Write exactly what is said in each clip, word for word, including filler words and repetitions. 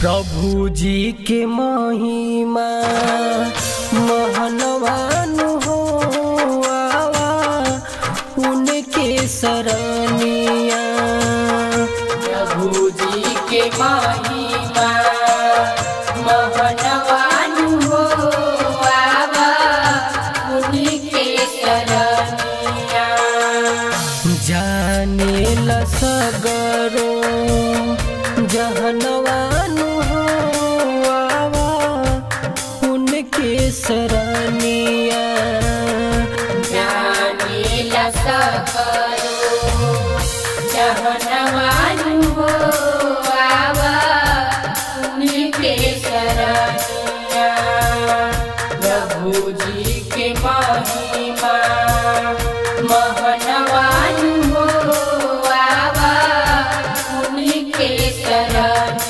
प्रभु जी के महिमा महानवानु हो आवा उनके शरणिया। प्रभु जी के महिमा महानवानु हो आवा उनके शरणिया। जाने ला सगरो जहनवानु हो आवा उनके शरणिया। जाने ला सगरो जहनवानु हो आवा उनके शरणिया। प्रभु जी के महिमा महानवानु हो आवा उनके शरणिया।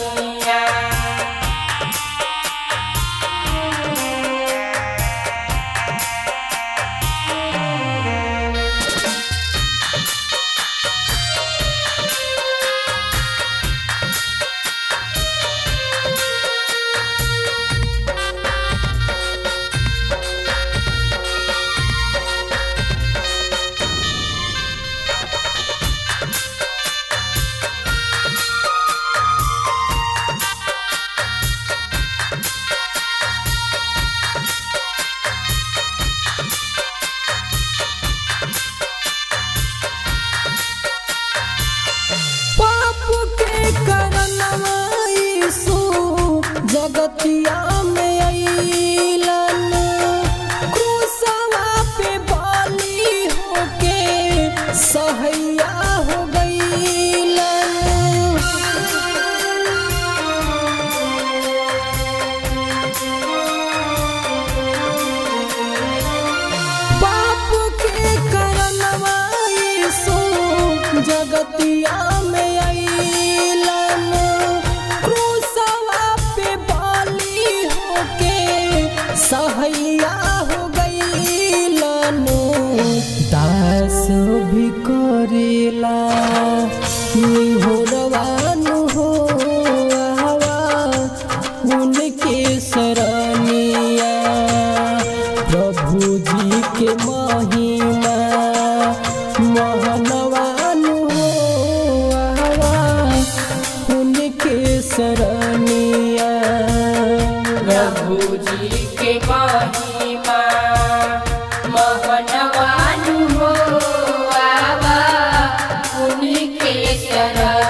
जगतिया में अइलन क्रूसवा पे बलि होके सहैया हो गइलन। बाप के करनवा यीशु जगतिया में अइलन सहैया हो गइलन। दास भी करेला निहोरवानु हो आवा उनके शरणिया। प्रभु जी के महिमा महानवानु हो आवा उनके शरणिया। प्रभु जी महिमा महानवानु हो आवा उनके शरणिया।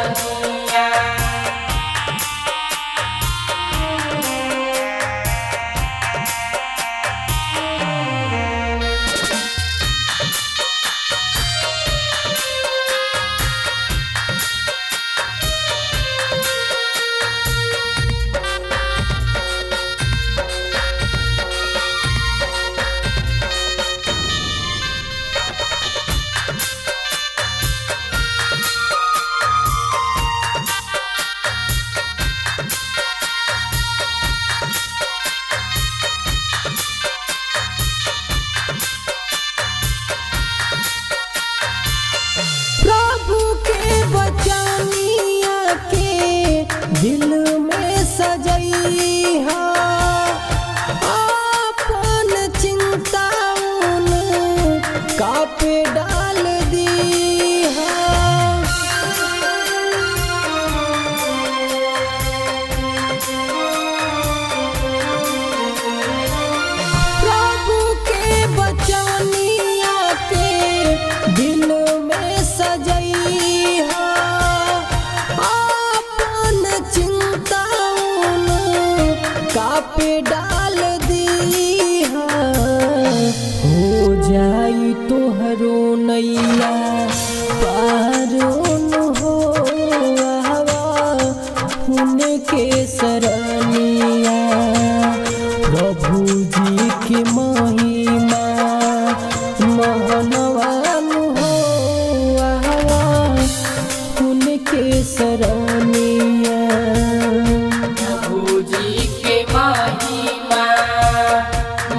दिल में सजई हा आपन चिंता उन कापे डाल दी हा। प्रभु के बचनिया के दिल में सजई पे डाल दी हा। हो जाई तोहरो नैया पारोन हो आवा उनके शरणिया। प्रभु जी के महिमा महानवानु हो आवा उनके शरणिया। प्रभु जी महिमा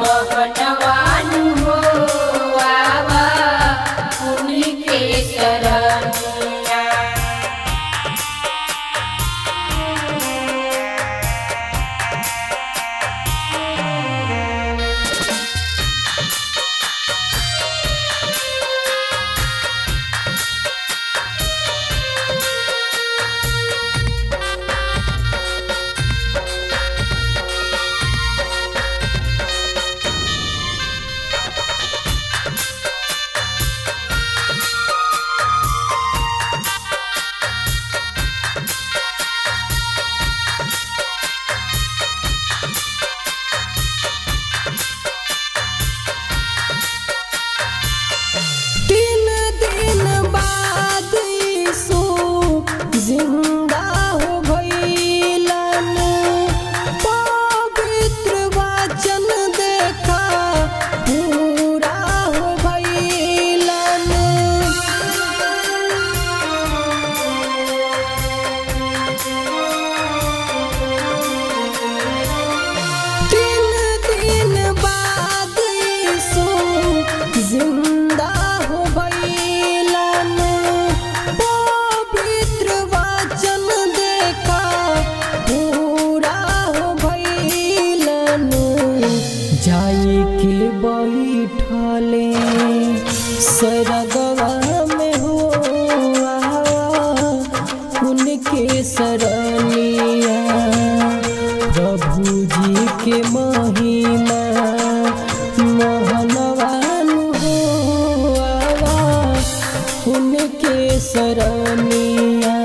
महानवानु हो आवा उनके शरणिया। के महिमा मोहनवानु हो आवा उनके सरनिया।